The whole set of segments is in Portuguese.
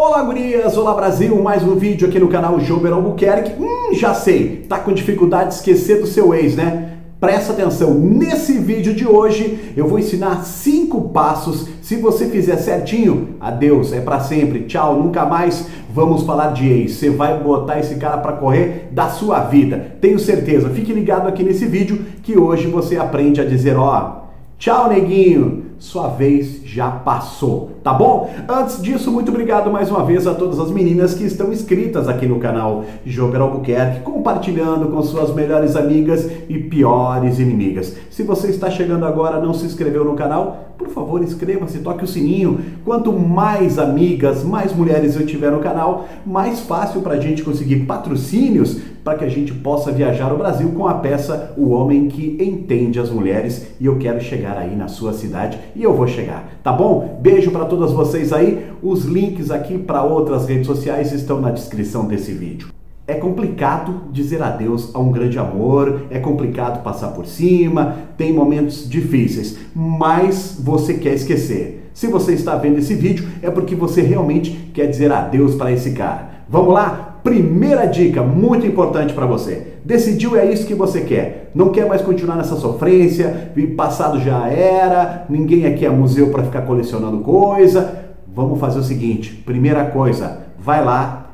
Olá gurias, olá Brasil, mais um vídeo aqui no canal Jouber Albuquerque. Já sei, tá com dificuldade de esquecer do seu ex, né? Presta atenção, nesse vídeo de hoje eu vou ensinar 5 passos. Se você fizer certinho, adeus, é pra sempre, tchau, nunca mais vamos falar de ex. Você vai botar esse cara pra correr da sua vida, tenho certeza. Fique ligado aqui nesse vídeo que hoje você aprende a dizer, ó, tchau neguinho, sua vez já passou, tá bom? Antes disso, muito obrigado mais uma vez a todas as meninas que estão inscritas aqui no canal Jouber Albuquerque, compartilhando com suas melhores amigas e piores inimigas. Se você está chegando agora e não se inscreveu no canal, por favor, inscreva-se, toque o sininho. Quanto mais amigas, mais mulheres eu tiver no canal, mais fácil para a gente conseguir patrocínios para que a gente possa viajar o Brasil com a peça O Homem Que Entende As Mulheres. E eu quero chegar aí na sua cidade e eu vou chegar, tá bom? Beijo para todas vocês aí. Os links aqui para outras redes sociais estão na descrição desse vídeo. É complicado dizer adeus a um grande amor, é complicado passar por cima, tem momentos difíceis, mas você quer esquecer. Se você está vendo esse vídeo, é porque você realmente quer dizer adeus para esse cara. Vamos lá? Primeira dica muito importante para você. Decidiu, é isso que você quer. Não quer mais continuar nessa sofrência, o passado já era, ninguém aqui é museu para ficar colecionando coisa. Vamos fazer o seguinte, primeira coisa, vai lá,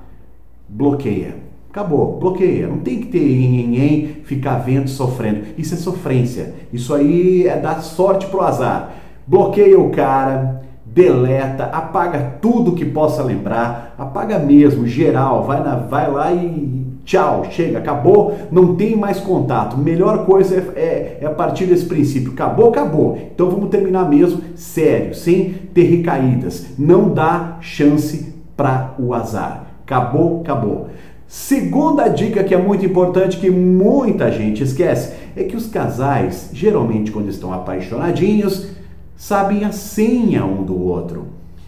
bloqueia. Acabou, bloqueia, não tem que ter ficar vendo, sofrendo, isso é sofrência, isso aí é dar sorte pro azar. Bloqueia o cara, deleta, apaga tudo que possa lembrar, apaga mesmo, geral, vai lá e tchau, chega, acabou, não tem mais contato. Melhor coisa é partir desse princípio, acabou, acabou, então vamos terminar mesmo, sério, sem ter recaídas, não dá chance para o azar, acabou, acabou. Segunda dica que é muito importante, que muita gente esquece, é que os casais, geralmente quando estão apaixonadinhos, sabem a senha um do outro.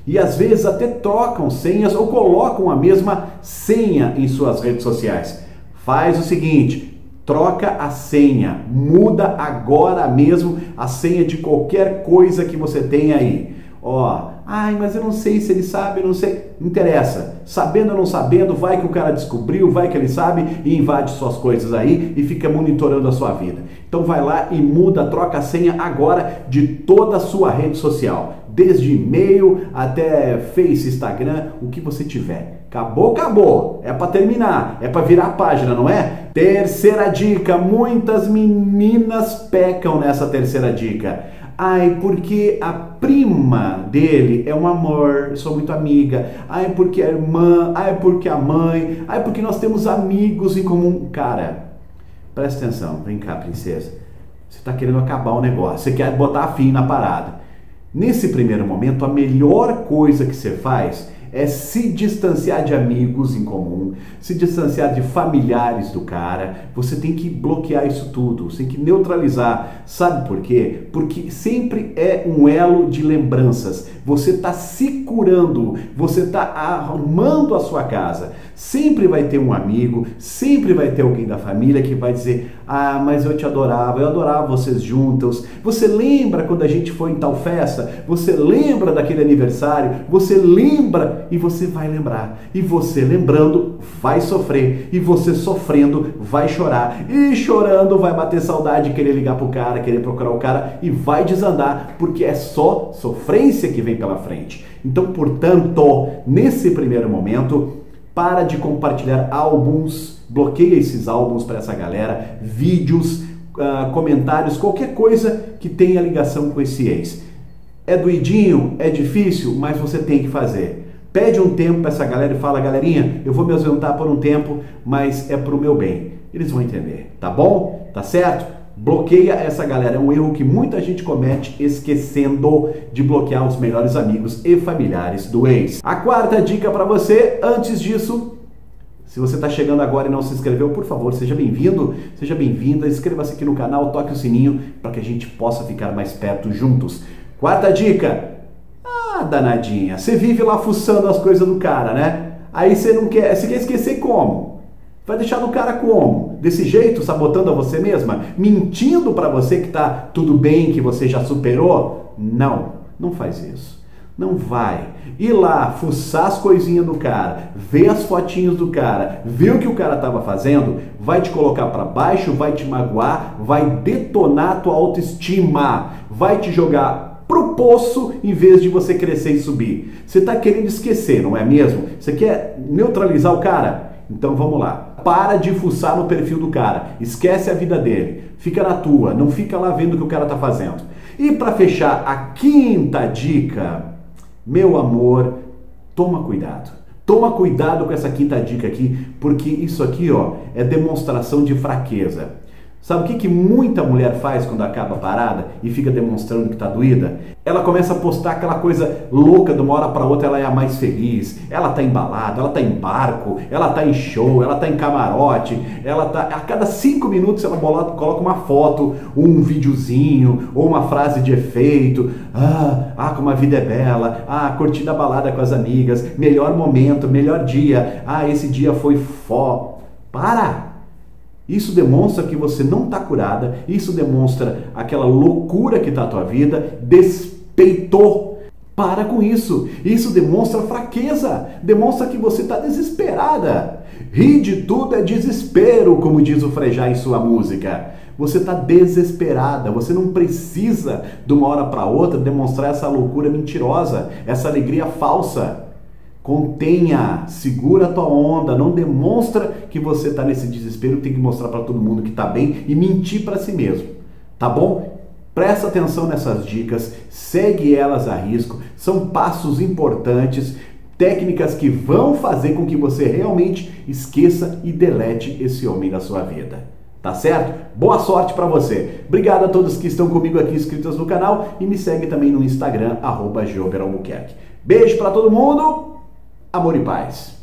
E às vezes até trocam senhas ou colocam a mesma senha em suas redes sociais. Faz o seguinte, troca a senha, muda agora mesmo a senha de qualquer coisa que você tenha aí. Ó, ai, mas eu não sei se ele sabe, eu não sei. Não interessa. Sabendo ou não sabendo, vai que o cara descobriu, vai que ele sabe e invade suas coisas aí e fica monitorando a sua vida. Então vai lá e muda, troca a senha agora de toda a sua rede social. Desde e-mail até Face, Instagram, o que você tiver. Acabou, acabou. É para terminar, é para virar a página, não é? Terceira dica. Muitas meninas pecam nessa terceira dica. Ai, porque a prima dele é um amor, eu sou muito amiga. Ai, porque a irmã, ai, porque a mãe, ai, porque nós temos amigos em comum. Cara, presta atenção, vem cá, princesa. Você tá querendo acabar o negócio, você quer botar fim na parada. Nesse primeiro momento, a melhor coisa que você faz é se distanciar de amigos em comum, se distanciar de familiares do cara. Você tem que bloquear isso tudo, você tem que neutralizar. Sabe por quê? Porque sempre é um elo de lembranças. Você está se curando, você está arrumando a sua casa. Sempre vai ter um amigo, sempre vai ter alguém da família que vai dizer, ah, mas eu te adorava, eu adorava vocês juntos. Você lembra quando a gente foi em tal festa? Você lembra daquele aniversário? Você lembra? E você vai lembrar, e você lembrando vai sofrer, e você sofrendo vai chorar, e chorando vai bater saudade, querer ligar pro cara, querer procurar o cara, e vai desandar, porque é só sofrência que vem pela frente. Então, portanto, nesse primeiro momento, para de compartilhar álbuns, bloqueia esses álbuns para essa galera, vídeos, comentários, qualquer coisa que tenha ligação com esse ex. É doidinho, é difícil, mas você tem que fazer. Pede um tempo para essa galera e fala, galerinha, eu vou me ausentar por um tempo, mas é pro meu bem. Eles vão entender, tá bom? Tá certo? Bloqueia essa galera. É um erro que muita gente comete esquecendo de bloquear os melhores amigos e familiares do ex. A quarta dica para você, antes disso... Se você está chegando agora e não se inscreveu, por favor, seja bem-vindo, seja bem-vinda, inscreva-se aqui no canal, toque o sininho para que a gente possa ficar mais perto juntos. Quarta dica... Ah, danadinha, você vive lá fuçando as coisas do cara, né? Aí você quer esquecer como? Vai deixar do cara como? Desse jeito, sabotando a você mesma? Mentindo para você que tá tudo bem, que você já superou? Não, não faz isso. Não vai. Ir lá, fuçar as coisinhas do cara, ver as fotinhas do cara, ver o que o cara tava fazendo, vai te colocar para baixo, vai te magoar, vai detonar a tua autoestima, vai te jogar pro poço em vez de você crescer e subir. Você tá querendo esquecer, não é mesmo? Você quer neutralizar o cara? Então vamos lá. Para de fuçar no perfil do cara, esquece a vida dele, fica na tua, não fica lá vendo o que o cara tá fazendo. E para fechar a quinta dica, meu amor, toma cuidado. Toma cuidado com essa quinta dica aqui, porque isso aqui, ó, é demonstração de fraqueza. Sabe o que muita mulher faz quando acaba a parada e fica demonstrando que tá doída? Ela começa a postar aquela coisa louca, de uma hora para outra ela é a mais feliz, ela tá embalada, ela tá em barco, ela tá em show, ela tá em camarote, ela tá... A cada 5 minutos ela coloca uma foto, um videozinho, ou uma frase de efeito. Ah, como a vida é bela, ah, curtindo a balada com as amigas, melhor momento, melhor dia, ah, esse dia foi fó... Para! Isso demonstra que você não está curada, isso demonstra aquela loucura que está a tua vida, despeitou. Para com isso. Isso demonstra fraqueza, demonstra que você está desesperada. Rir de tudo é desespero, como diz o Frejá em sua música. Você está desesperada, você não precisa de uma hora para outra demonstrar essa loucura mentirosa, essa alegria falsa. Contenha, segura a tua onda, não demonstra que você está nesse desespero, tem que mostrar para todo mundo que está bem e mentir para si mesmo, tá bom? Presta atenção nessas dicas, segue elas a risco, são passos importantes, técnicas que vão fazer com que você realmente esqueça e delete esse homem da sua vida. Tá certo? Boa sorte pra você. Obrigado a todos que estão comigo aqui inscritos no canal e me segue também no Instagram, @Jouber Albuquerque. Beijo pra todo mundo! Amor e paz.